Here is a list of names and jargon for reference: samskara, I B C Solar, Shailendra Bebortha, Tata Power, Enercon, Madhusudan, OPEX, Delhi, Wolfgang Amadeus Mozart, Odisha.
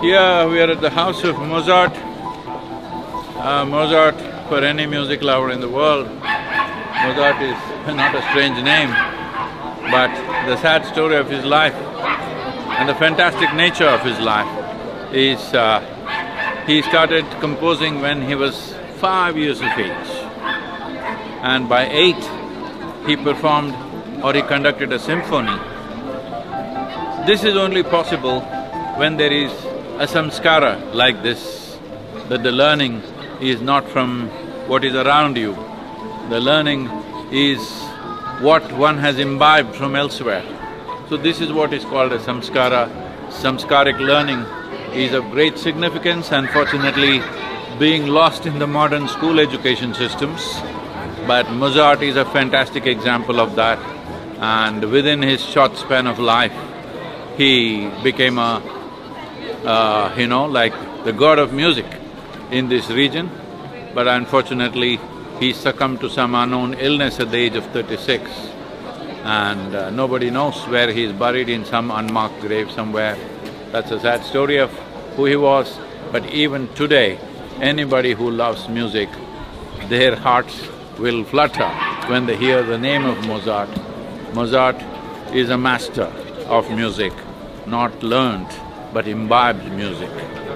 Here we are at the house of Mozart. Mozart, for any music lover in the world, Mozart is not a strange name, but the sad story of his life and the fantastic nature of his life is he started composing when he was 5 years of age, and by 8 he performed or he conducted a symphony. This is only possible when there is a samskara like this, that the learning is not from what is around you, the learning is what one has imbibed from elsewhere. So this is what is called a samskara. Samskaric learning is of great significance, unfortunately being lost in the modern school education systems, but Mozart is a fantastic example of that, and within his short span of life, he became a like the god of music in this region, but unfortunately he succumbed to some unknown illness at the age of 36, and nobody knows where he is buried, in some unmarked grave somewhere. That's a sad story of who he was, but even today, anybody who loves music, their hearts will flutter when they hear the name of Mozart. Mozart is a master of music, not learned, but imbibed music.